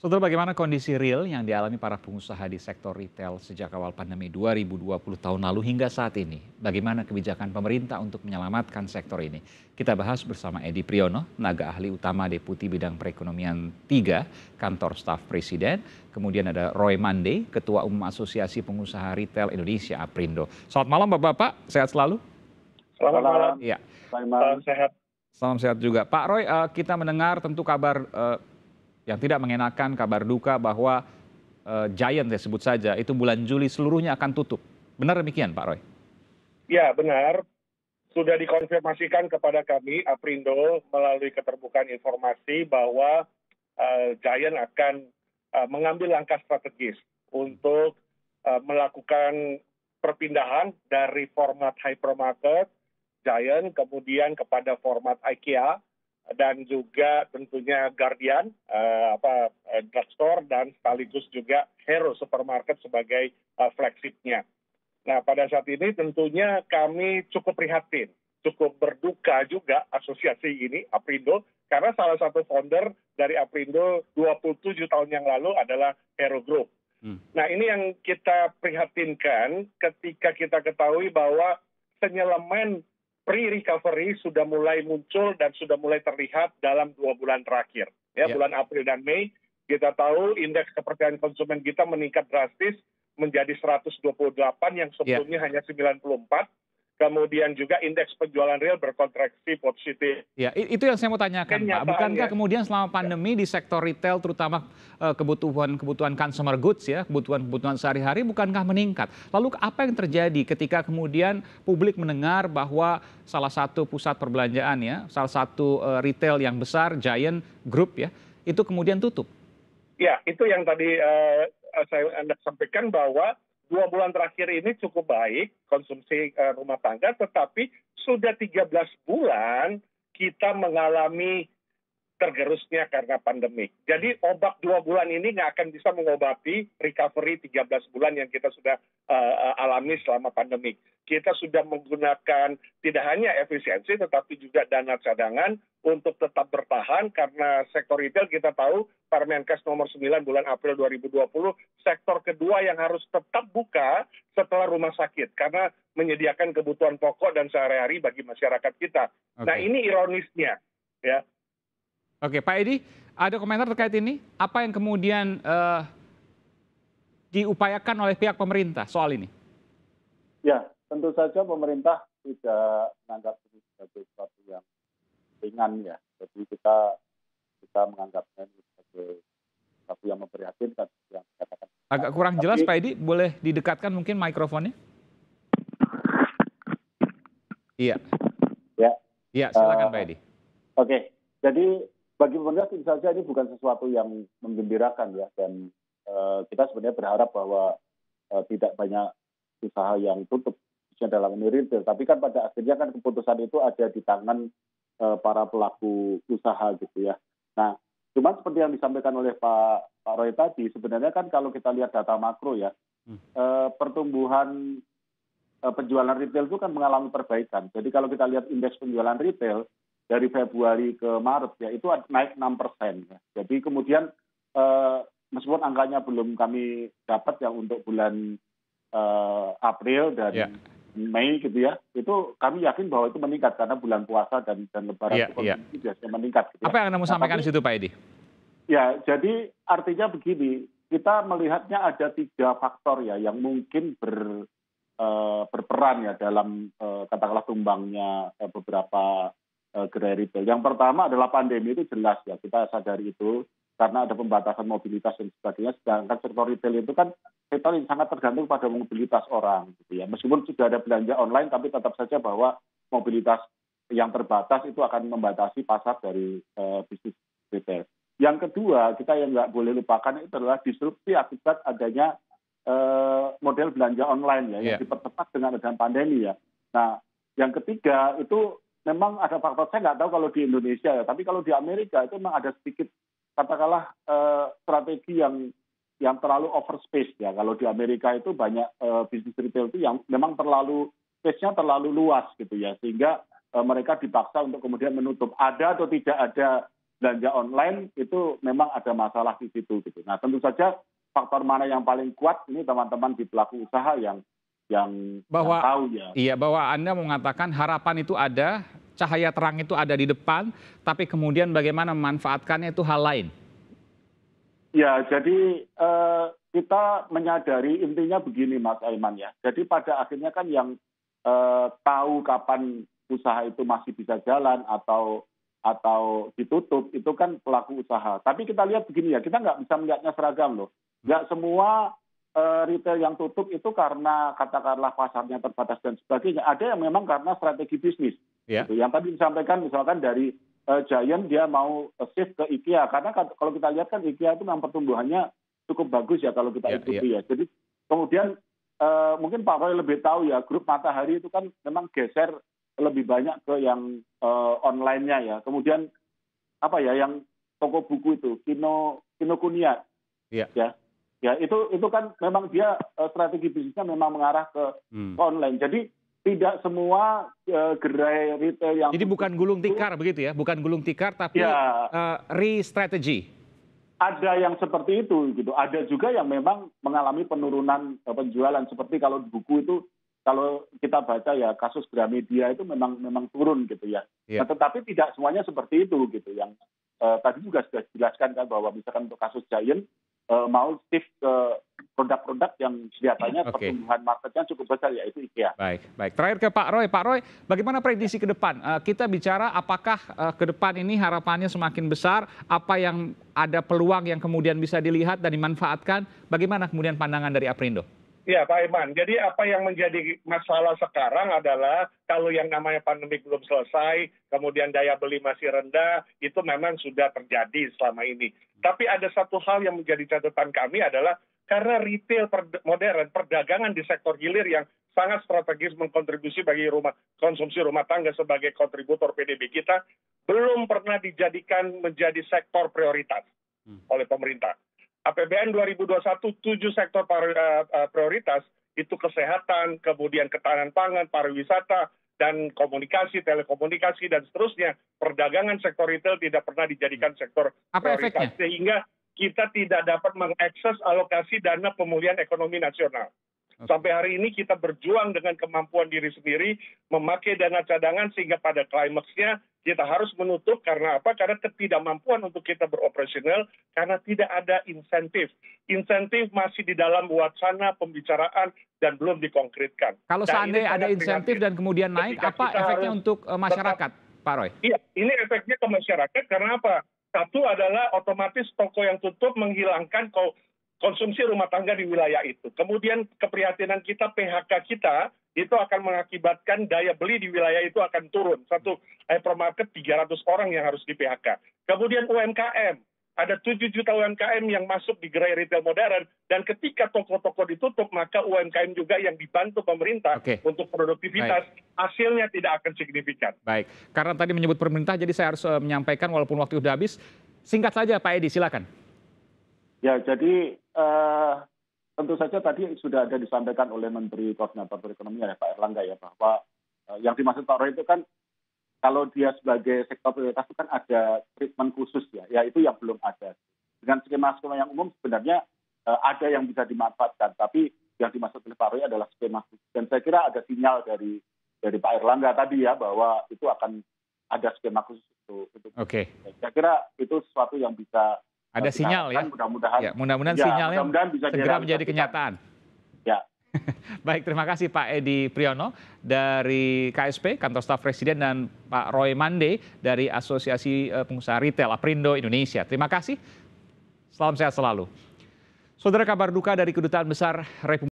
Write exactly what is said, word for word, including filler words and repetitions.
Saudara, bagaimana kondisi real yang dialami para pengusaha di sektor retail sejak awal pandemi dua ribu dua puluh tahun lalu hingga saat ini? Bagaimana kebijakan pemerintah untuk menyelamatkan sektor ini? Kita bahas bersama Edy Priyono, tenaga ahli utama Deputi Bidang Perekonomian tiga, Kantor Staf Presiden. Kemudian ada Roy Mandey, Ketua Umum Asosiasi Pengusaha Retail Indonesia APRINDO. Selamat malam Bapak-Bapak, sehat selalu? Selamat malam. Ya. Selamat malam. Sehat. Salam sehat juga. Pak Roy, kita mendengar tentu kabar yang tidak mengenakan, kabar duka bahwa uh, Giant, ya sebut saja, itu bulan Juli seluruhnya akan tutup. Benar demikian Pak Roy? Ya benar, sudah dikonfirmasikan kepada kami APRINDO melalui keterbukaan informasi bahwa uh, Giant akan uh, mengambil langkah strategis untuk uh, melakukan perpindahan dari format hypermarket Giant kemudian kepada format IKEA, dan juga tentunya Guardian, uh, apa uh, drugstore, dan sekaligus juga Hero Supermarket sebagai uh, flagshipnya. Nah, pada saat ini tentunya kami cukup prihatin, cukup berduka juga asosiasi ini APRINDO, karena salah satu founder dari APRINDO dua puluh tujuh tahun yang lalu adalah Hero Group. Hmm. Nah, ini yang kita prihatinkan ketika kita ketahui bahwa penyelemen pre-recovery sudah mulai muncul dan sudah mulai terlihat dalam dua bulan terakhir. Ya, yeah. Bulan April dan Mei, kita tahu indeks kepercayaan konsumen kita meningkat drastis menjadi seratus dua puluh delapan yang sebelumnya yeah. hanya sembilan puluh empat. Kemudian juga indeks penjualan real berkontraksi positif. Ya, yeah, itu yang saya mau tanyakan, Pak. Bukankah ya. kemudian selama pandemi yeah. di sektor retail, terutama kebutuhan-kebutuhan consumer goods, ya, kebutuhan-kebutuhan sehari-hari, bukankah meningkat? Lalu apa yang terjadi ketika kemudian publik mendengar bahwa salah satu pusat perbelanjaan, ya, salah satu uh, retail yang besar, Giant Group, ya, itu kemudian tutup. Ya, itu yang tadi uh, saya Anda sampaikan bahwa dua bulan terakhir ini cukup baik konsumsi uh, rumah tangga, tetapi sudah tiga belas bulan kita mengalami tergerusnya karena pandemi. Jadi obat dua bulan ini nggak akan bisa mengobati recovery tiga belas bulan yang kita sudah uh, alami selama pandemi. Kita sudah menggunakan tidak hanya efisiensi tetapi juga dana cadangan untuk tetap bertahan, karena sektor retail kita tahu Permenkes nomor sembilan bulan April dua ribu dua puluh sektor kedua yang harus tetap buka setelah rumah sakit karena menyediakan kebutuhan pokok dan sehari-hari bagi masyarakat kita. Okay. Nah, ini ironisnya, ya. Oke, Pak Edy, ada komentar terkait ini? Apa yang kemudian uh, diupayakan oleh pihak pemerintah soal ini? Ya, tentu saja pemerintah tidak menganggap ini sebagai sesuatu yang ringan, ya. Jadi kita kita menganggapnya ini sebagai sesuatu yang memprihatinkan. Yang dikatakan. Agak kurang Tapi, jelas, Pak Edy. Boleh didekatkan mungkin mikrofonnya? Iya. Ya. Iya, silakan uh, Pak Edy. Oke, okay. Jadi bagi pemerintah tentu saja ini bukan sesuatu yang menggembirakan, ya. Dan uh, kita sebenarnya berharap bahwa uh, tidak banyak usaha yang tutup dalam ini retail, tapi kan pada akhirnya kan keputusan itu ada di tangan uh, para pelaku usaha, gitu ya. Nah, cuman seperti yang disampaikan oleh Pak Pak Roy tadi, sebenarnya kan kalau kita lihat data makro, ya, hmm. uh, pertumbuhan uh, penjualan retail itu kan mengalami perbaikan. Jadi kalau kita lihat indeks penjualan retail dari Februari ke Maret, ya, itu naik enam persen. Ya. Jadi kemudian uh, meskipun angkanya belum kami dapat yang untuk bulan Uh, April dan yeah. Mei, gitu ya, itu kami yakin bahwa itu meningkat karena bulan puasa dan dan Lebaran yeah, itu yeah. biasanya meningkat. Gitu ya. Apa yang Anda mau nah, sampaikan di situ, Pak Edy? Ya, jadi artinya begini, kita melihatnya ada tiga faktor, ya, yang mungkin ber, uh, berperan, ya, dalam uh, katakanlah tumbangnya uh, beberapa uh, gerai retail. Yang pertama adalah pandemi, itu jelas, ya, kita sadari itu. Karena ada pembatasan mobilitas dan sebagainya, sedangkan sektor retail itu kan sektor yang sangat tergantung pada mobilitas orang, gitu ya. Meskipun sudah ada belanja online, tapi tetap saja bahwa mobilitas yang terbatas itu akan membatasi pasar dari uh, bisnis retail. Yang kedua, kita yang nggak boleh lupakan itu adalah disrupsi akibat adanya uh, model belanja online, ya, yeah. yang dipercepat dengan adanya pandemi, ya. Nah, yang ketiga itu memang ada faktor, saya nggak tahu kalau di Indonesia, ya, tapi kalau di Amerika itu memang ada sedikit katakanlah eh, strategi yang yang terlalu overspace, ya. Kalau di Amerika itu banyak eh, bisnis retail itu yang memang terlalu space-nya terlalu luas, gitu ya, sehingga eh, mereka dipaksa untuk kemudian menutup. Ada atau tidak ada belanja online itu memang ada masalah di situ gitu. Nah, tentu saja faktor mana yang paling kuat ini teman-teman di pelaku usaha yang yang, bahwa, yang tahu ya. Iya, bahwa Anda mengatakan harapan itu ada, cahaya terang itu ada di depan, tapi kemudian bagaimana memanfaatkannya itu hal lain. Ya, jadi eh, kita menyadari intinya begini Mas Aiman ya. Jadi pada akhirnya kan yang eh, tahu kapan usaha itu masih bisa jalan atau atau ditutup itu kan pelaku usaha. Tapi kita lihat begini ya, kita nggak bisa melihatnya seragam loh. Nggak semua uh, retail yang tutup itu karena katakanlah pasarnya terbatas dan sebagainya. Ada yang memang karena strategi bisnis. Yeah. Gitu. Yang tadi disampaikan misalkan dari uh, Giant dia mau shift ke IKEA. Karena kalau kita lihat kan IKEA itu memang pertumbuhannya cukup bagus ya kalau kita yeah, ikuti yeah. ya. Jadi kemudian uh, mungkin Pak Roy lebih tahu ya, grup Matahari itu kan memang geser lebih banyak ke yang uh, online-nya ya. Kemudian apa ya yang toko buku itu Kino Kino Kuniya. Iya. Ya. Ya, itu itu kan memang dia uh, strategi bisnisnya memang mengarah ke hmm. online. Jadi tidak semua uh, gerai retail yang jadi bukan gulung tikar itu, begitu ya, bukan gulung tikar tapi ya, uh, re-strategi. Ada yang seperti itu gitu. Ada juga yang memang mengalami penurunan uh, penjualan seperti kalau buku itu kalau kita baca ya kasus Gramedia itu memang memang turun gitu ya. Yeah. Nah, tetapi tidak semuanya seperti itu gitu. Yang eh, tadi juga sudah dijelaskan kan bahwa misalkan untuk kasus Giant eh, mau shift ke produk-produk yang kelihatannya okay. pertumbuhan marketnya cukup besar yaitu IKEA. Baik, baik. Terakhir ke Pak Roy. Pak Roy, bagaimana prediksi ke depan? Eh, kita bicara apakah eh, ke depan ini harapannya semakin besar? Apa yang ada peluang yang kemudian bisa dilihat dan dimanfaatkan? Bagaimana kemudian pandangan dari APRINDO? Ya Pak Iman, jadi apa yang menjadi masalah sekarang adalah kalau yang namanya pandemi belum selesai, kemudian daya beli masih rendah, itu memang sudah terjadi selama ini. Tapi ada satu hal yang menjadi catatan kami adalah karena retail modern, perdagangan di sektor hilir yang sangat strategis mengkontribusi bagi rumah konsumsi rumah tangga sebagai kontributor P D B kita, belum pernah dijadikan menjadi sektor prioritas oleh pemerintah. A P B N dua ribu dua puluh satu, tujuh sektor prioritas, itu kesehatan, kemudian ketahanan pangan, pariwisata, dan komunikasi, telekomunikasi, dan seterusnya. Perdagangan sektor retail tidak pernah dijadikan sektor Apa prioritas, efeknya? Sehingga kita tidak dapat mengakses alokasi dana pemulihan ekonomi nasional. Okay. Sampai hari ini kita berjuang dengan kemampuan diri sendiri, memakai dana cadangan sehingga pada klimaksnya, kita harus menutup karena apa? Karena ketidakmampuan untuk kita beroperasional karena tidak ada insentif. Insentif masih di dalam wacana pembicaraan dan belum dikonkretkan. Kalau nah, seandainya ada insentif dan kemudian naik, apa efeknya untuk masyarakat, tetap, Pak Roy? Iya, ini efeknya ke masyarakat karena apa? Satu adalah otomatis toko yang tutup menghilangkan konsumsi rumah tangga di wilayah itu. Kemudian keprihatinan kita, P H K kita, itu akan mengakibatkan daya beli di wilayah itu akan turun. Satu hypermarket tiga ratus orang yang harus di P H K. Kemudian U M K M, ada tujuh juta U M K M yang masuk di gerai retail modern, dan ketika toko-toko ditutup, maka U M K M juga yang dibantu pemerintah okay. untuk produktivitas, Baik. hasilnya tidak akan signifikan. Baik, karena tadi menyebut pemerintah, jadi saya harus uh, menyampaikan walaupun waktu sudah habis. Singkat saja Pak Edy, silakan. Ya, jadi Uh... tentu saja tadi sudah ada disampaikan oleh Menteri Koordinator Perekonomian ya Pak Erlangga ya bahwa eh, yang dimaksud Pak Roy itu kan kalau dia sebagai sektor prioritas itu kan ada treatment khusus ya, ya itu yang belum ada. Dengan skema-skema yang umum sebenarnya eh, ada yang bisa dimanfaatkan, tapi yang dimaksud oleh Pak Roy adalah skema khusus. Dan saya kira ada sinyal dari dari Pak Erlangga tadi ya bahwa itu akan ada skema khusus itu. itu. Oke. Okay. Saya kira itu sesuatu yang bisa Ada sinyal ya, mudah-mudahan ya, mudah-mudahan ya, sinyalnya mudah-mudahan bisa segera menjadi kenyataan. Ya. Baik, terima kasih Pak Edy Priyono dari K S P, Kantor Staf Presiden, dan Pak Roy Mandey dari Asosiasi Pengusaha Retail APRINDO Indonesia. Terima kasih, salam sehat selalu. Saudara, kabar duka dari Kedutaan Besar Republik